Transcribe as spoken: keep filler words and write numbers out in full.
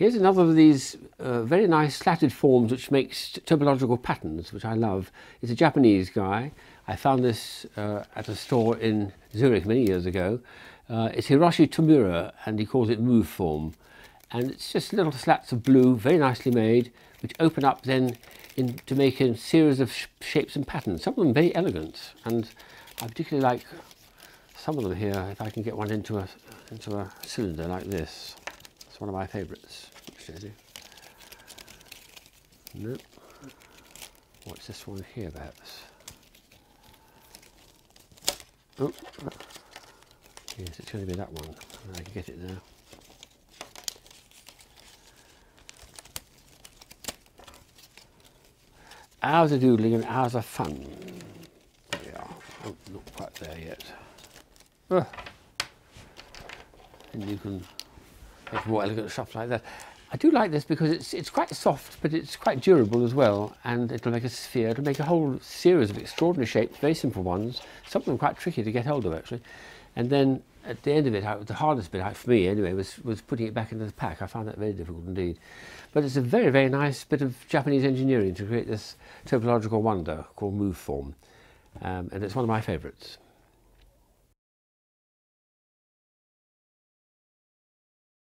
Here's another of these uh, very nice slatted forms which makes topological patterns, which I love. It's a Japanese guy. I found this uh, at a store in Zurich many years ago. Uh, it's Hiroshi Tomura, and he calls it Move Form. And it's just little slats of blue, very nicely made, which open up then in, to make a series of sh shapes and patterns. Some of them very elegant, and I particularly like some of them here. If I can get one into a, into a cylinder like this. One of my favourites. Nope. What's this one here, perhaps? Oh, yes, it's going to be that one. I can get it now. Hours of doodling and hours of fun. There we are. Oh, not quite there yet. Ah. And you can. More elegant stuff like that. I do like this because it's it's quite soft, but it's quite durable as well, and it'll make a sphere, it'll make a whole series of extraordinary shapes, very simple ones, some of them quite tricky to get hold of actually. And then at the end of it, I, the hardest bit I, for me anyway was, was putting it back into the pack. I found that very difficult indeed. But it's a very, very nice bit of Japanese engineering to create this topological wonder called Move Form, um, and it's one of my favourites.